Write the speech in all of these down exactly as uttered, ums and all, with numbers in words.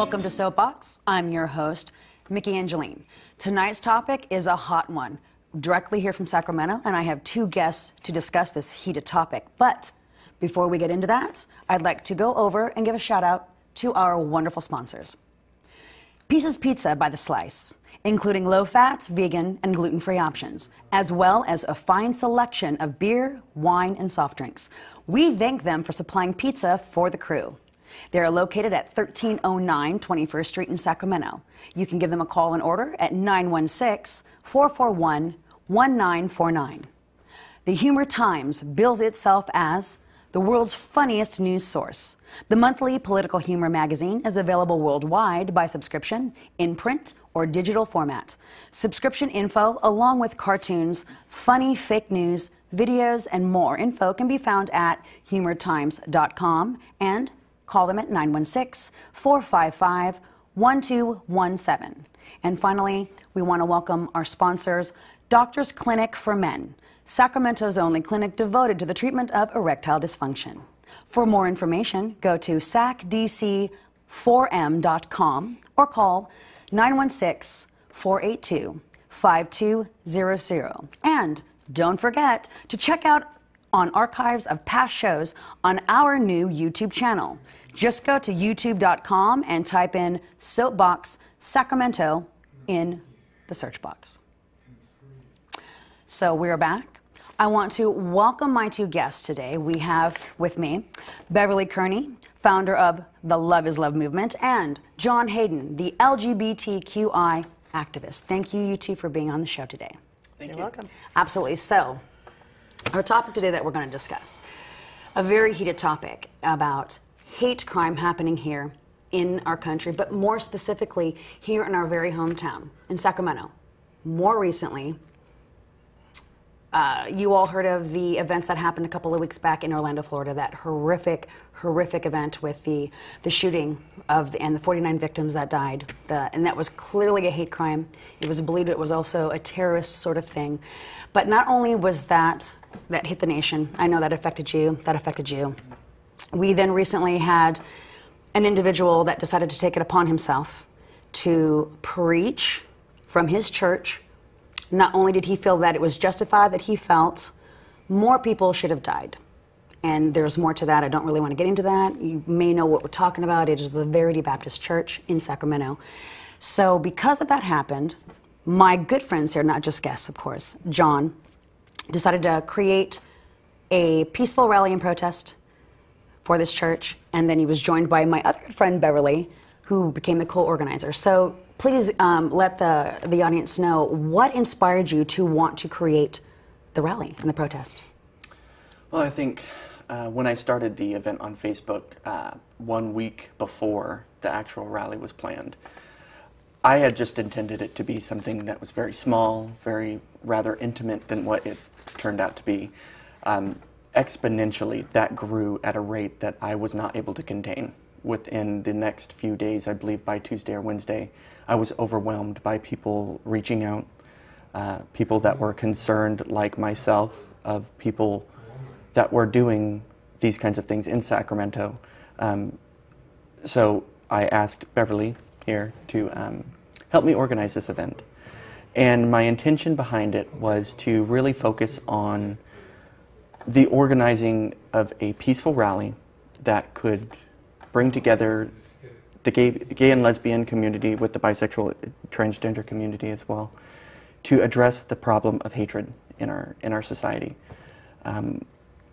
welcome to Soapbox. I'm your host, Myki Angeline. Tonight's topic is a hot one, directly here from Sacramento, and I have two guests to discuss this heated topic. But before we get into that, I'd like to go over and give a shout out to our wonderful sponsors. Pieces Pizza by the Slice, including low-fat, vegan, and gluten-free options, as well as a fine selection of beer, wine, and soft drinks. We thank them for supplying pizza for the crew. They are located at thirteen oh nine twenty-first Street in Sacramento. You can give them a call and order at nine one six, four four one, one nine four nine. The Humor Times bills itself as the world's funniest news source. The monthly political humor magazine is available worldwide by subscription, in print, or digital format. Subscription info, along with cartoons, funny fake news, videos, and more info can be found at humor times dot com, and call them at nine one six, four five five, one two one seven. And finally, we want to welcome our sponsors, Doctor's Clinic for Men, Sacramento's only clinic devoted to the treatment of erectile dysfunction. For more information, go to sac d c four m dot com or call nine one six, four eight two, five two zero zero. And don't forget to check out on archives of past shows on our new YouTube channel. Just go to youtube dot com and type in Soapbox Sacramento in the search box. So we're back. I want to welcome my two guests today. We have with me Beverly Kearney, founder of the Love Is Love movement, and John Hayden, the L G B T Q I activist. Thank you, you two, for being on the show today. Thank you. You're welcome. Absolutely. So our topic today that we're going to discuss, a very heated topic about hate crime happening here in our country, but more specifically here in our very hometown, in Sacramento. More recently, uh, you all heard of the events that happened a couple of weeks back in Orlando, Florida, that horrific, horrific event with the, the shooting of the, and the forty-nine victims that died. The, and that was clearly a hate crime. It was believed it was also a terrorist sort of thing. But not only was that, that hit the nation, I know that affected you, that affected you. We then recently had an individual that decided to take it upon himself to preach from his church. Not only did he feel that it was justified, that he felt more people should have died. And there's more to that. I don't really want to get into that. You may know what we're talking about. It is the Verity Baptist Church in Sacramento. So because of that happened, my good friends here, not just guests, of course, John, decided to create a peaceful rally and protest for this church, and then he was joined by my other friend, Beverly, who became the co-organizer. So please um, let the, the audience know what inspired you to want to create the rally and the protest. Well, I think uh, when I started the event on Facebook uh, one week before the actual rally was planned, I had just intended it to be something that was very small, very rather intimate than what it turned out to be. Um, exponentially, that grew at a rate that I was not able to contain. Within the next few days, I believe by Tuesday or Wednesday, I was overwhelmed by people reaching out, uh, people that were concerned like myself, of people that were doing these kinds of things in Sacramento. Um, so I asked Beverly here to um, help me organize this event. And my intention behind it was to really focus on the organizing of a peaceful rally that could bring together the gay, gay and lesbian community with the bisexual, transgender community as well, to address the problem of hatred in our, in our society. Um,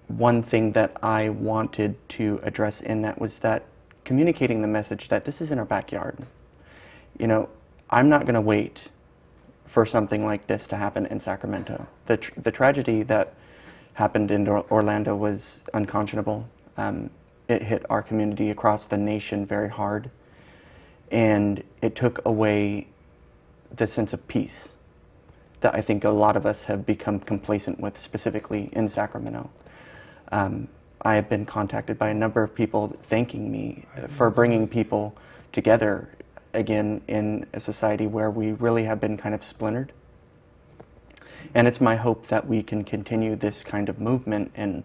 one thing that I wanted to address in that was that communicating the message that this is in our backyard. You know, I'm not going to wait for something like this to happen in Sacramento. The, tr the tragedy that happened in Orlando was unconscionable. Um, it hit our community across the nation very hard, and it took away the sense of peace that I think a lot of us have become complacent with, specifically in Sacramento. Um, I have been contacted by a number of people thanking me for bringing people together again in a society where we really have been kind of splintered. And it's my hope that we can continue this kind of movement and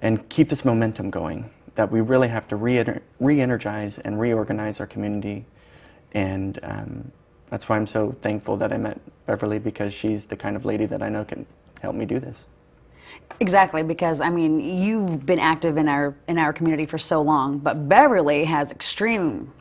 and keep this momentum going. that we really have to re-energize and reorganize our community. And um, that's why I'm so thankful that I met Beverly, because she's the kind of lady that I know can help me do this. Exactly, because I mean, you've been active in our in our community for so long, but Beverly has extreme,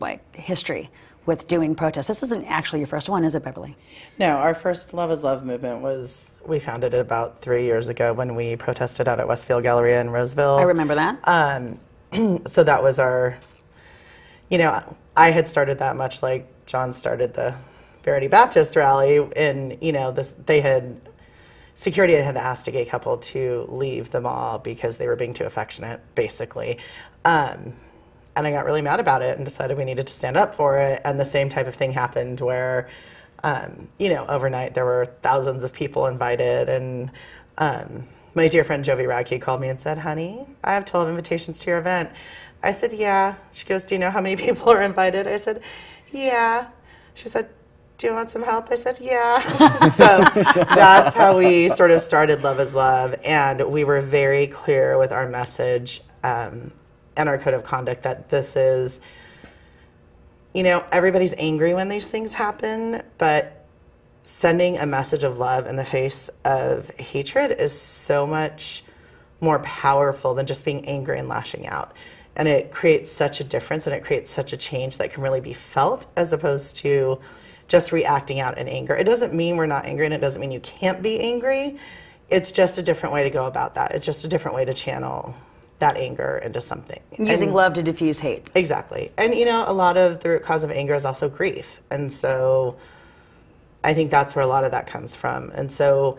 like, history with doing protests. This isn't actually your first one, is it, Beverly? No, our first Love Is Love movement was, we founded it about three years ago when we protested out at Westfield Galleria in Roseville. I remember that. Um, so that was our, you know, I had started that much like John started the Verity Baptist rally, and, you know, this, they had, security had asked a gay couple to leave the mall because they were being too affectionate, basically. Um, And I got really mad about it and decided we needed to stand up for it. And the same type of thing happened where, um, you know, overnight there were thousands of people invited. And um, my dear friend Jovi Radke called me and said, "Honey, I have twelve invitations to your event." I said, "Yeah." She goes, "Do you know how many people are invited?" I said, "Yeah." She said, "Do you want some help?" I said, "Yeah." So that's how we sort of started Love Is Love. And we were very clear with our message Um, and our code of conduct that this is, you know, everybody's angry when these things happen, but sending a message of love in the face of hatred is so much more powerful than just being angry and lashing out. And it creates such a difference, and it creates such a change that can really be felt, as opposed to just reacting out in anger. It doesn't mean we're not angry, and it doesn't mean you can't be angry. It's just a different way to go about that. It's just a different way to channel that anger into something. Using and, love to diffuse hate. Exactly. And, you know, a lot of the root cause of anger is also grief. And so I think that's where a lot of that comes from. And so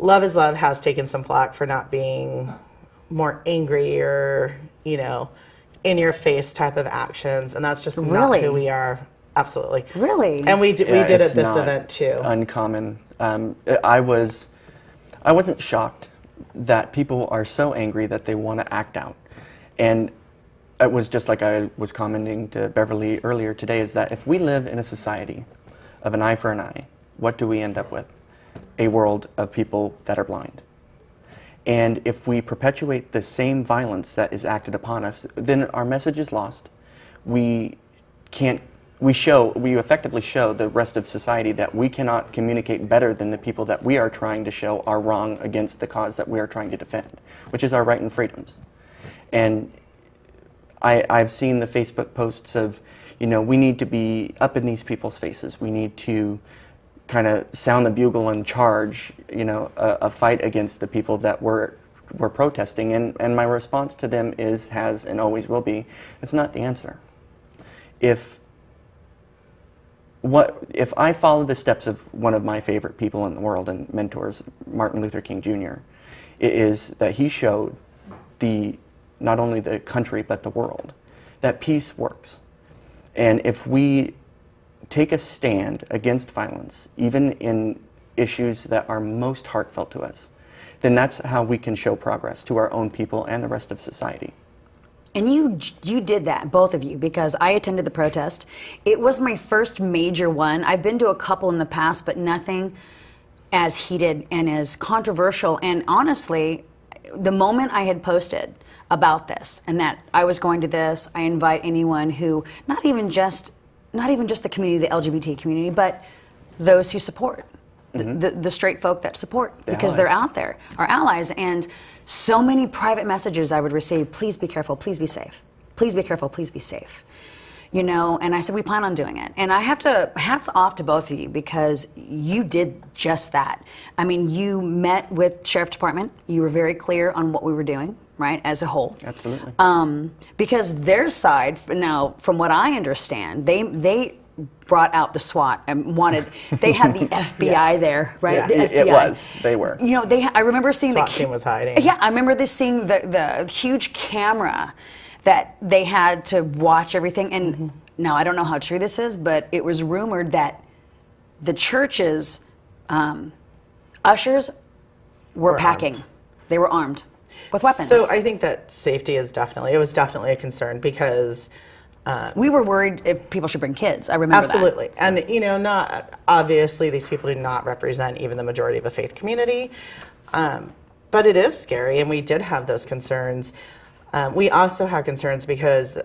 Love Is Love has taken some flack for not being more angry or, you know, in your face type of actions. And that's just really? Not who we are. Absolutely. Really? And we, d yeah, we did at this event too. Uncommon. Um, I was, I wasn't shocked that people are so angry that they want to act out. And it was just like I was commenting to Beverly earlier today, is that if we live in a society of an eye for an eye, what do we end up with? A world of people that are blind. And if we perpetuate the same violence that is acted upon us, then our message is lost. We can't, we show, we effectively show the rest of society that we cannot communicate better than the people that we are trying to show are wrong against the cause that we are trying to defend, which is our right and freedoms. And I, I've seen the Facebook posts of, you know, we need to be up in these people's faces. We need to kind of sound the bugle and charge, you know, a, a fight against the people that we're, we're protesting. And, and my response to them is, has, and always will be, it's not the answer. If What, if I follow the steps of one of my favorite people in the world and mentors, Martin Luther King Junior, it is that he showed the, not only the country but the world, that peace works. And if we take a stand against violence, even in issues that are most heartfelt to us, then that's how we can show progress to our own people and the rest of society. And you, you did that, both of you, because I attended the protest. It was my first major one. I've been to a couple in the past, but nothing as heated and as controversial. And honestly, the moment I had posted about this and that I was going to this, I invite anyone who, not even just, not even just the community, the L G B T community, but those who support. Mm-hmm. the, the straight folk that support, the because allies. They're out there, our allies. And so many private messages I would receive, "Please be careful, please be safe. Please be careful, please be safe." You know, and I said, we plan on doing it. And I have to, hats off to both of you, because you did just that. I mean, you met with Sheriff's Department. You were very clear on what we were doing, right, as a whole. Absolutely. Um, because their side, now, from what I understand, they, they, brought out the SWAT and wanted, they had the F B I yeah. there, right? Yeah. The F B I. It was, they were. You know, they. I remember seeing SWAT the SWAT team was hiding. Yeah, I remember this, seeing the, the huge camera that they had to watch everything. And mm-hmm. now I don't know how true this is, but it was rumored that the church's um, ushers were, were packing. Armed. They were armed with weapons. So I think that safety is definitely, it was definitely a concern, because Um, we were worried if people should bring kids. I remember absolutely. that. Absolutely. And, you know, not obviously these people do not represent even the majority of the faith community. Um, but it is scary, and we did have those concerns. Um, we also have concerns because,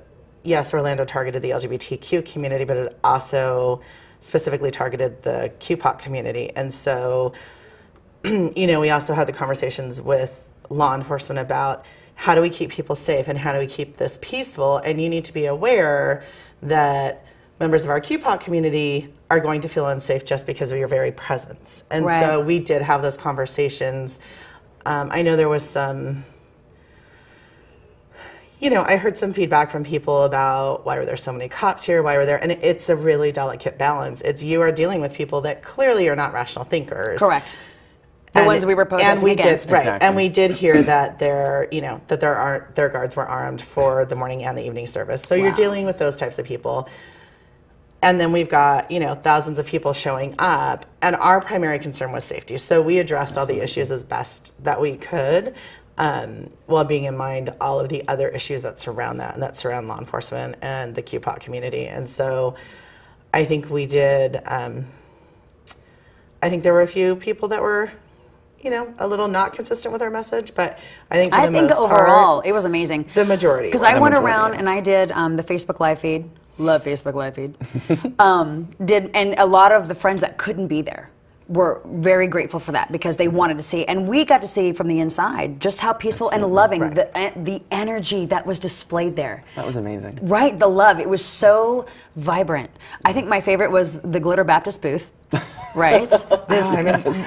yes, Orlando targeted the L G B T Q community, but it also specifically targeted the Q P O C community. And so, you know, we also had the conversations with law enforcement about how do we keep people safe and how do we keep this peaceful? And you need to be aware that members of our Q P O C community are going to feel unsafe just because of your very presence. And right. so we did have those conversations. Um, I know there was some... You know, I heard some feedback from people about why were there so many cops here? Why were there? And it's a really delicate balance. It's you are dealing with people that clearly are not rational thinkers. Correct. The and, ones we were protesting we against. Did, right. Exactly. And we did hear that there, you know, that there aren't their guards were armed for the morning and the evening service. So wow. you're dealing with those types of people. And then we've got, you know, thousands of people showing up, and our primary concern was safety. So we addressed Absolutely. all the issues as best that we could. Um, while being in mind all of the other issues that surround that and that surround law enforcement and the Q P O C community. And so I think we did, um, I think there were a few people that were, you know, a little not consistent with our message, but I think for I the think most overall part, it was amazing. The majority. Because I went around and I did um, the Facebook live feed, love Facebook live feed, um, did, and a lot of the friends that couldn't be there were very grateful for that because they wanted to see, and we got to see from the inside just how peaceful Absolutely. and loving right. the, the energy that was displayed there. That was amazing. Right, the love. It was so vibrant. I think my favorite was the Glitter Baptist booth. Right? This,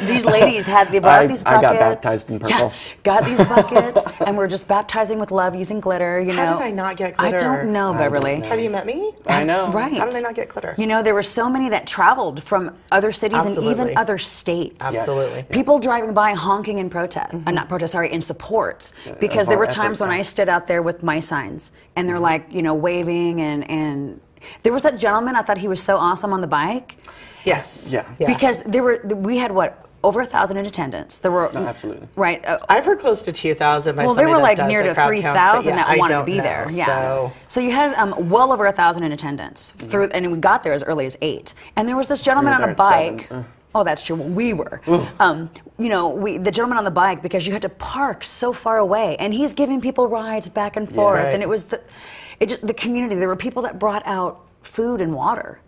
these ladies had the, I, these buckets. I got baptized in purple. Yeah, got these buckets, and we're just baptizing with love using glitter, you know. How did I not get glitter? I don't know, I Beverly. Don't know. Have you met me? I know. Right. How did I not get glitter? You know, there were so many that traveled from other cities Absolutely. and even other states. Absolutely. Yes. People yes. driving by honking in protest, mm-hmm. uh, not protest, sorry, in support, uh, because there were times when I stood out there with my signs, and they're like, you know, waving, and, and there was that gentleman, I thought he was so awesome on the bike. Yes. Yeah. yeah. Because there were, we had what, over a thousand in attendance. There were. No, absolutely. Right. Uh, I've heard close to two thousand. Well, there were like near to three thousand that wanted to be there. Yeah. So, so you had um, well over a thousand in attendance through, and we got there as early as eight. And there was this gentleman on a bike. Oh, that's true. Well, we were. Um, you know, we the gentleman on the bike because you had to park so far away, and he's giving people rides back and forth, yeah, right. and it was the, it just, the community. There were people that brought out food and water.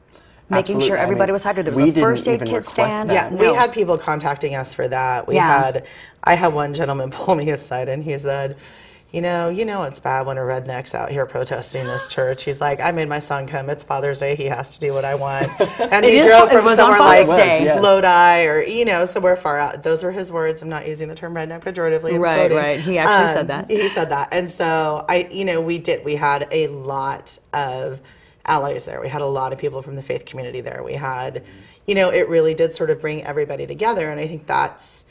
Making Absolutely. sure everybody I mean, was hydrated. There was a first aid kit stand. That. Yeah, no. we had people contacting us for that. We yeah. had, I had one gentleman pull me aside and he said, you know, you know it's bad when a redneck's out here protesting this church. He's like, I made my son come. It's Father's Day. He has to do what I want. And he is, drove from somewhere like Day. Yes. Lodi or, you know, somewhere far out. Those were his words. I'm not using the term redneck pejoratively. Right, quoting. right. He actually um, said that. He said that. And so, I, you know, we did. We had a lot of allies there. We had a lot of people from the faith community there. We had, you know, it really did sort of bring everybody together. And I think that's,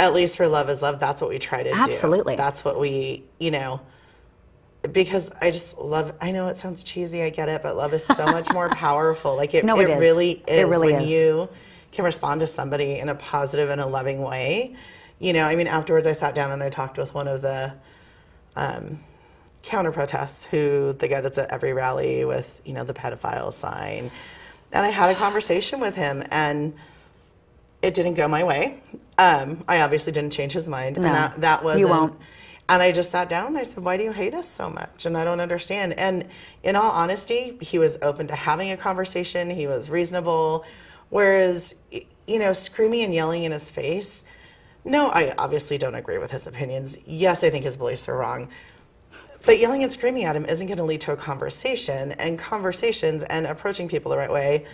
at least for Love Is Love, that's what we try to Absolutely. do. Absolutely. That's what we, you know, because I just love, I know it sounds cheesy, I get it, but love is so much more powerful. Like it, no, it, it is. really is it really when is. you can respond to somebody in a positive and a loving way. You know, I mean, afterwards I sat down and I talked with one of the, um, counter protests, who the guy that's at every rally with, you know, the pedophile sign, and I had a conversation with him, and it didn't go my way. Um, I obviously didn't change his mind, no, and that that wasn't. You won't. And I just sat down and I said, "Why do you hate us so much?" And I don't understand. And in all honesty, he was open to having a conversation. He was reasonable, whereas, you know, screaming and yelling in his face. No, I obviously don't agree with his opinions. Yes, I think his beliefs are wrong. But yelling and screaming at him isn't going to lead to a conversation, and conversations and approaching people the right way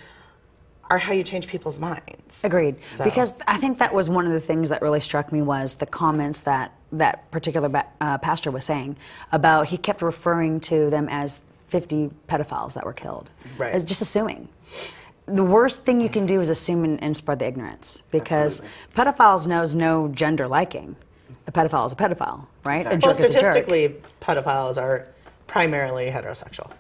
are how you change people's minds. Agreed. So. Because I think that was one of the things that really struck me was the comments that that particular uh, pastor was saying about he kept referring to them as fifty pedophiles that were killed. Right. Just assuming. The worst thing you can do is assume and, and spread the ignorance, because Absolutely. pedophiles knows no gender liking. A pedophile is a pedophile, right? Exactly. A well, statistically, is a jerk. pedophiles are primarily heterosexual.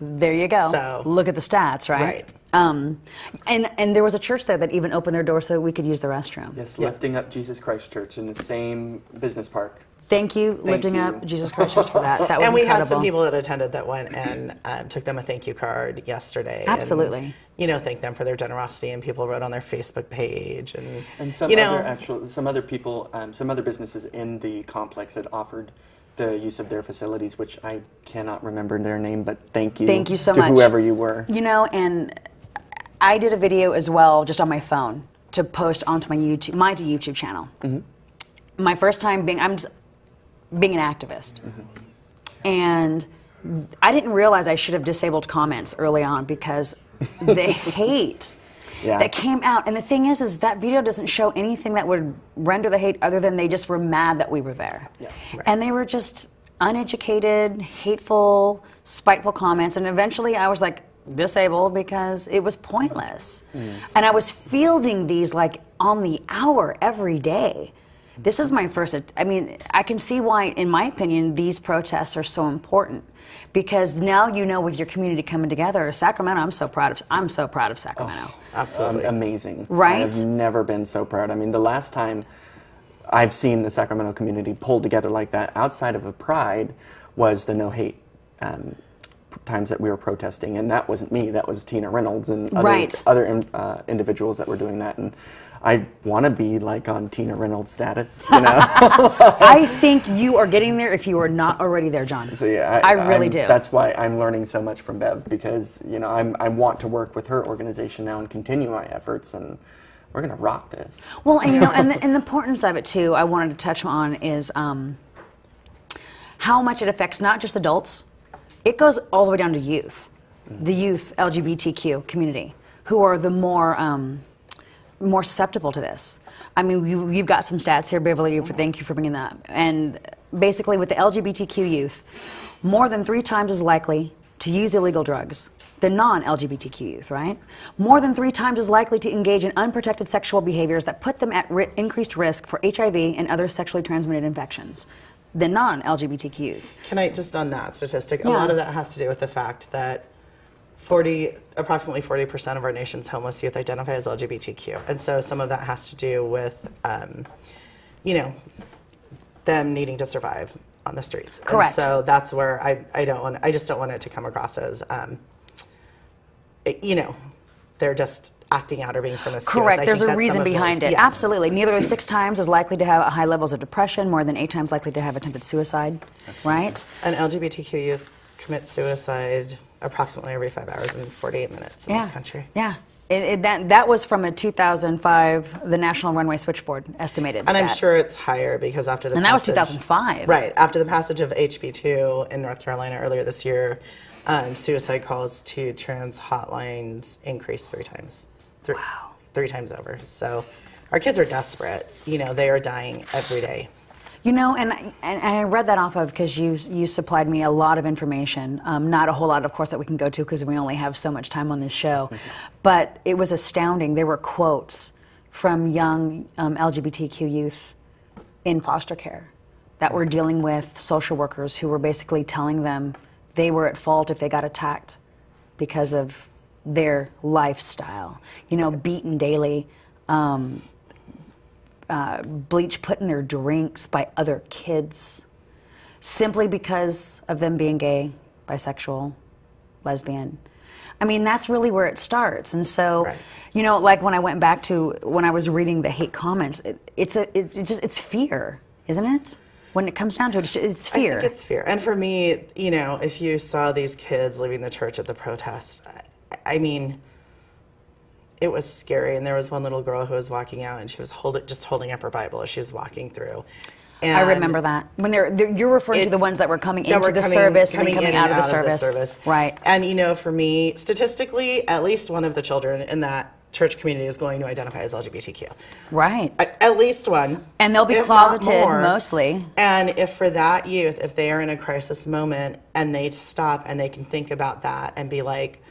There you go. So, look at the stats, right? Right. Um, and, and there was a church there that even opened their door so that we could use the restroom. Yes, yes. Lifting Up Jesus Christ Church in the same business park. Thank you, thank Lifting you. Up Jesus Christ Church for that. That was and we incredible. had some people that attended that went and um, took them a thank you card yesterday. Absolutely. And, you know, thank them for their generosity, and people wrote on their Facebook page, and and some you know, other actual some other people, um, some other businesses in the complex had offered the use of their facilities, which I cannot remember their name, but thank you. Thank you so to much. Whoever you were. You know, and I did a video as well, just on my phone, to post onto my YouTube, my YouTube channel. Mm-hmm. My first time being, I'm just being an activist, mm-hmm. and I didn't realize I should have disabled comments early on because the hate yeah. that came out. And the thing is, is that video doesn't show anything that would render the hate other than they just were mad that we were there. Yeah, right. And they were just uneducated, hateful, spiteful comments. And eventually I was like, disabled, because it was pointless. Mm. And I was fielding these like on the hour every day. This is my first, I mean, I can see why, in my opinion, these protests are so important. Because now you know, with your community coming together, Sacramento, I'm so proud of, I'm so proud of Sacramento. Oh, absolutely. Um, amazing. Right? I've never been so proud. I mean, the last time I've seen the Sacramento community pulled together like that, outside of a pride, was the No Hate um, times that we were protesting. And that wasn't me, that was Tina Reynolds and other, right. other in, uh, individuals that were doing that. And I want to be like on Tina Reynolds' status, you know. I think you are getting there if you are not already there, John. So yeah, I, I really I'm, do. That's why I'm learning so much from Bev, because you know I'm, I want to work with her organization now and continue my efforts, and we're gonna rock this. Well, and you know, and the, and the importance of it too, I wanted to touch on is um, how much it affects not just adults; it goes all the way down to youth, mm-hmm. the youth L G B T Q community, who are the more um, more susceptible to this. I mean, you, you've got some stats here, Beverly, for, thank you for bringing that up. And basically with the L G B T Q youth, more than three times as likely to use illegal drugs than non L G B T Q youth, right? More than three times as likely to engage in unprotected sexual behaviors that put them at ri increased risk for H I V and other sexually transmitted infections than non L G B T Q youth. Can I just on that statistic, yeah. a lot of that has to do with the fact that forty, approximately forty percent of our nation's homeless youth identify as L G B T Q. And so some of that has to do with, um, you know, them needing to survive on the streets. Correct. And so that's where I, I don't want, I just don't want it to come across as, um, it, you know, they're just acting out or being promiscuous. Correct. I There's a reason behind those, it. Yes. Absolutely. Nearly six times is likely to have high levels of depression, more than eight times likely to have attempted suicide, Absolutely. Right? And L G B T Q youth commit suicide approximately every five hours and forty-eight minutes in yeah. this country. Yeah, it, it, that, that was from a two thousand five, the National Runway Switchboard estimated. And that. I'm sure it's higher because after the And passage, that was two thousand five. Right, after the passage of H B two in North Carolina earlier this year, um, suicide calls to trans hotlines increased three times. Three, wow. Three times over. So our kids are desperate. You know, they are dying every day. You know, and, and I read that off of because you you supplied me a lot of information. Um, not a whole lot, of course, that we can go to because we only have so much time on this show. Mm-hmm. But it was astounding. There were quotes from young um, L G B T Q youth in foster care that were dealing with social workers who were basically telling them they were at fault if they got attacked because of their lifestyle. You know, beaten daily. Um, Uh, bleach put in their drinks by other kids simply because of them being gay, bisexual, lesbian. I mean, that's really where it starts. And so, right. you know, like when I went back to when I was reading the hate comments, it, it's a, it's it just, it's fear, isn't it? When it comes down to it, it's fear. I think it's fear. And for me, you know, if you saw these kids leaving the church at the protest, I, I mean, it was scary. And there was one little girl who was walking out and she was hold it, just holding up her Bible as she was walking through. And I remember that. When they're, they're, you're referring it, to the ones that were coming that into were the coming, service coming and then coming out, and out, of, the out of the service. Right. And you know, for me, statistically, at least one of the children in that church community is going to identify as L G B T Q. Right. At, at least one. And they'll be closeted mostly. And if for that youth, if they are in a crisis moment and they stop and they can think about that and be like,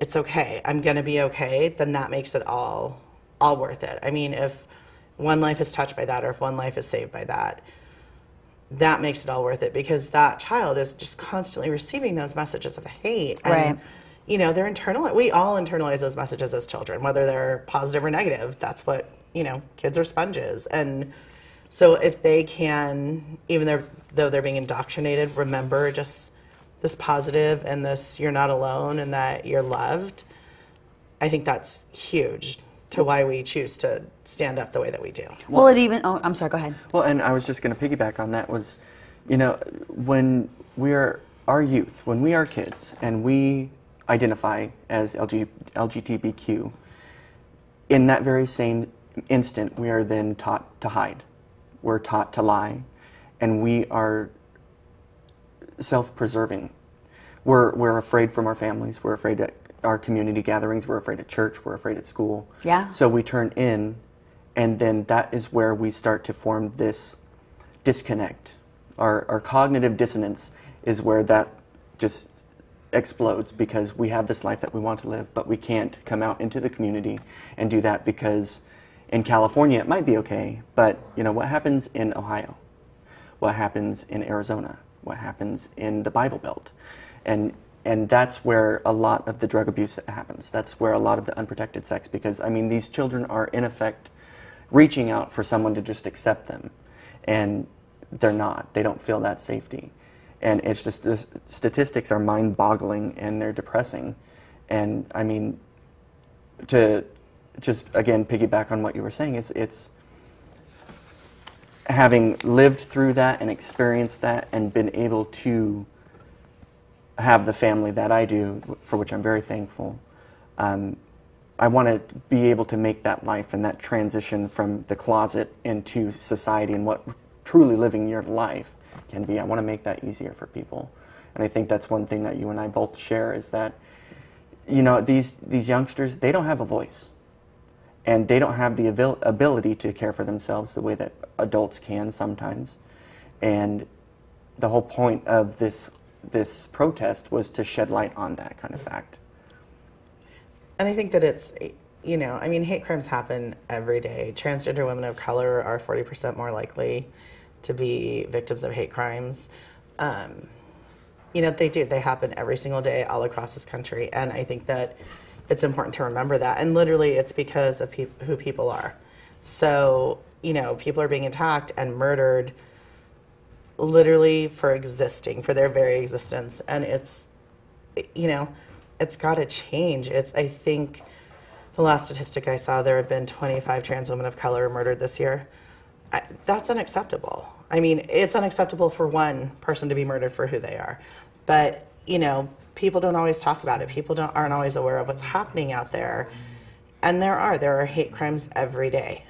it's okay, I'm gonna be okay, then that makes it all all worth it. I mean, if one life is touched by that or if one life is saved by that, that makes it all worth it because that child is just constantly receiving those messages of hate. And, right. you know, they're internal, we all internalize those messages as children, whether they're positive or negative. That's what, you know, kids are sponges. And so if they can, even they're, though they're being indoctrinated, remember just this positive and this you're not alone and that you're loved, I think that's huge to why we choose to stand up the way that we do. Well, well it even, oh, I'm sorry, go ahead. Well, and I was just gonna piggyback on that was, you know, when we're our youth, when we are kids and we identify as L G B T Q, in that very same instant, we are then taught to hide. We're taught to lie, and we are self-preserving. We're, we're afraid from our families. We're afraid at our community gatherings. We're afraid at church. We're afraid at school. Yeah. So we turn in, and then that is where we start to form this disconnect. Our, our cognitive dissonance is where that just explodes, because we have this life that we want to live, but we can't come out into the community and do that, because in California it might be okay, but you know what happens in Ohio, what happens in Arizona, what happens in the Bible Belt, and and that's where a lot of the drug abuse that happens. That's where a lot of the unprotected sex, because I mean these children are in effect reaching out for someone to just accept them, and they're not. They don't feel that safety. And it's just, the statistics are mind-boggling, and they're depressing. And I mean, to just again piggyback on what you were saying, it's, it's having lived through that and experienced that and been able to have the family that I do, for which I'm very thankful. Um, I want to be able to make that life and that transition from the closet into society and what truly living your life can be. I want to make that easier for people, and I think that's one thing that you and I both share, is that, you know, these these youngsters, they don't have a voice, and they don't have the abil ability to care for themselves the way that adults can sometimes. And the whole point of this this protest was to shed light on that kind of fact. And I think that it's, you know, I mean, hate crimes happen every day. Transgender women of color are forty percent more likely to be victims of hate crimes. Um, you know, they do. They happen every single day all across this country. And I think that it's important to remember that. And literally, it's because of peop who people are. So, you know, people are being attacked and murdered literally for existing, for their very existence. And it's, you know, it's got to change. It's, I think, the last statistic I saw, there have been twenty-five trans women of color murdered this year. I, that's unacceptable. I mean, it's unacceptable for one person to be murdered for who they are. But, you know, people don't always talk about it. People don't, aren't always aware of what's happening out there. And there are. There are hate crimes every day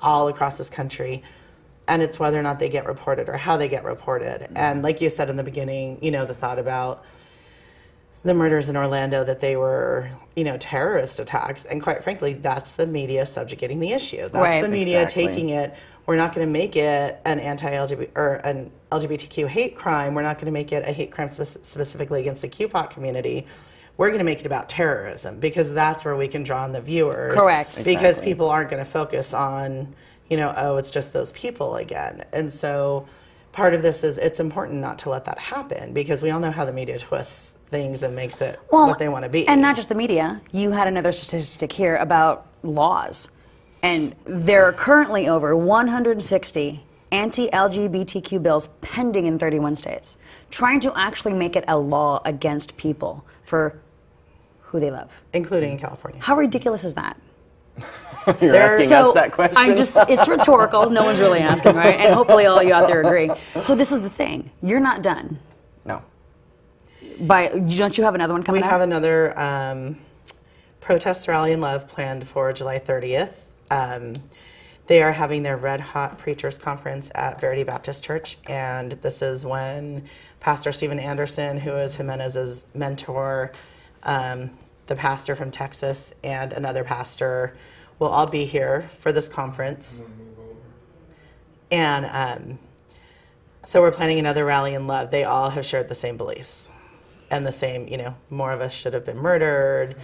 all across this country. And it's whether or not they get reported or how they get reported. And like you said in the beginning, you know, the thought about the murders in Orlando, that they were, you know, terrorist attacks. And quite frankly, that's the media subjugating the issue. That's right, the media exactly. taking it. We're not going to make it an anti-L G B T or an L G B T Q hate crime. We're not going to make it a hate crime spe specifically against the Q P O C community. We're going to make it about terrorism, because that's where we can draw on the viewers. Correct. Exactly. Because people aren't going to focus on, you know, oh, it's just those people again. And so part of this is, it's important not to let that happen, because we all know how the media twists things and makes it well, what they want to be. And not just the media. You had another statistic here about laws. And there are currently over one hundred sixty anti-L G B T Q bills pending in thirty-one states, trying to actually make it a law against people for who they love. Including in California. How ridiculous is that? You're there, asking so us that question? I'm just, it's rhetorical. No one's really asking, right? And hopefully all you out there agree. So this is the thing. You're not done. No. By, don't you have another one coming we up? We have another um, protest rally in love planned for July thirtieth. Um, they are having their Red Hot Preachers Conference at Verity Baptist Church, and this is when Pastor Steven Anderson, who is Jimenez's mentor, um, the pastor from Texas, and another pastor will all be here for this conference. And um, so we're planning another rally in love. They all have shared the same beliefs and the same, you know, more of us should have been murdered,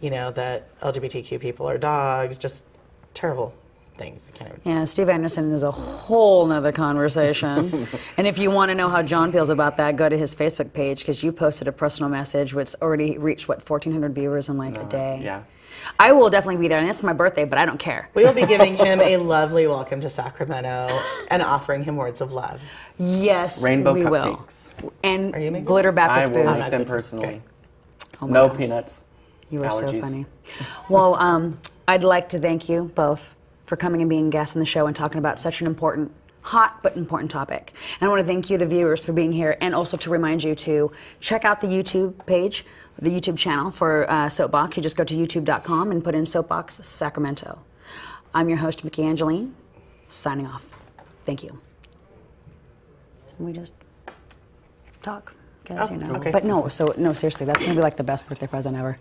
you know, that L G B T Q people are dogs, just terrible things. I can't even... Yeah, Steve Anderson is a whole nother conversation. And if you want to know how John feels about that, go to his Facebook page, because you posted a personal message which already reached, what, fourteen hundred viewers in like uh, a day. Yeah. I will definitely be there, and it's my birthday, but I don't care. We will be giving him a lovely welcome to Sacramento and offering him words of love. Yes, Rainbow we cupcakes. Will. And are you glitter Baptist booze. I will make them personally. Oh no gosh. Peanuts. You are allergies. So funny. Well, um, I'd like to thank you both for coming and being guests on the show and talking about such an important hot but important topic. And I want to thank you, the viewers, for being here, and also to remind you to check out the YouTube page, the YouTube channel for uh, Soapbox. You just go to youtube dot com and put in Soapbox Sacramento. I'm your host, Myki Angeline, signing off. Thank you. Can we just talk? Guess, oh, you know. Okay. But no, so no, seriously, that's gonna be like the best birthday present ever.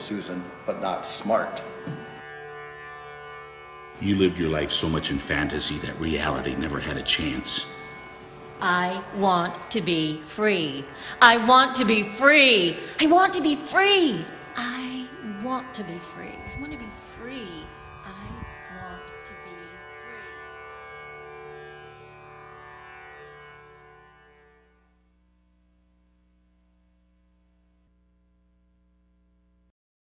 Susan, but not smart. You lived your life so much in fantasy that reality never had a chance. I want to be free. I want to be free. I want to be free. I want to be free. I want to be free. I want to be free.